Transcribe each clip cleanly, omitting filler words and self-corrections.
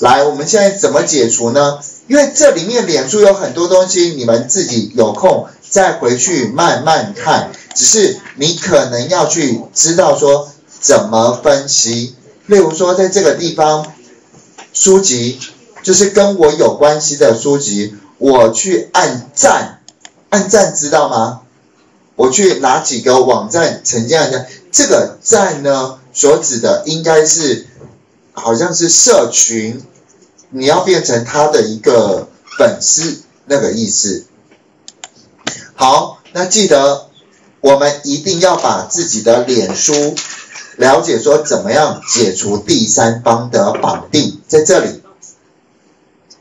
来，我们现在怎么解除呢？因为这里面脸书有很多东西，你们自己有空再回去慢慢看。只是你可能要去知道说怎么分析。例如说，在这个地方，书籍就是跟我有关系的书籍，我去按赞，按赞知道吗？我去哪几个网站呈现一下？这个赞呢，所指的应该是。 好像是社群，你要变成他的一个粉丝那个意思。好，那记得我们一定要把自己的脸书了解说怎么样解除第三方的绑定，在这里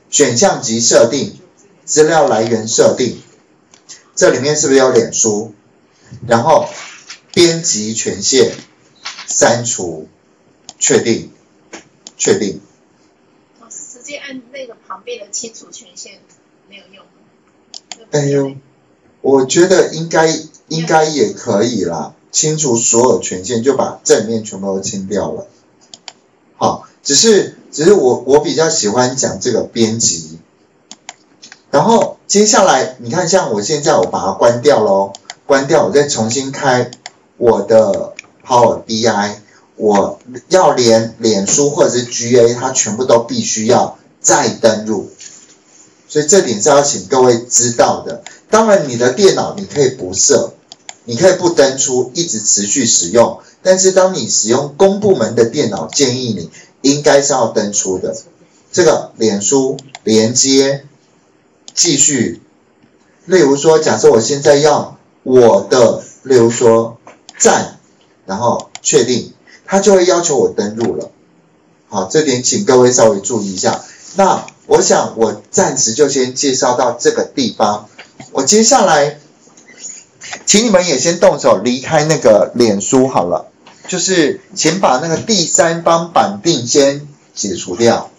选项及设定、资料来源设定，这里面是不是有脸书？然后编辑权限删除，确定。 确定。我直接按那个旁边的清除权限没有用。哎呦，我觉得应该也可以啦，清除所有权限就把正面全部都清掉了。好，只是我比较喜欢讲这个编辑。然后接下来你看，像我现在我把它关掉咯，关掉我再重新开我的 Power BI。 我要连脸书或者是 GA， 它全部都必须要再登录，所以这点是要请各位知道的。当然，你的电脑你可以不设，你可以不登出，一直持续使用。但是，当你使用公部门的电脑，建议你应该是要登出的。这个脸书连接继续，例如说，假设我现在要我的，例如说赞，然后确定。 他就会要求我登录了，好，这点请各位稍微注意一下。那我想我暂时就先介绍到这个地方，我接下来，请你们也先动手离开那个脸书好了，就是请把那个第三方绑定先解除掉。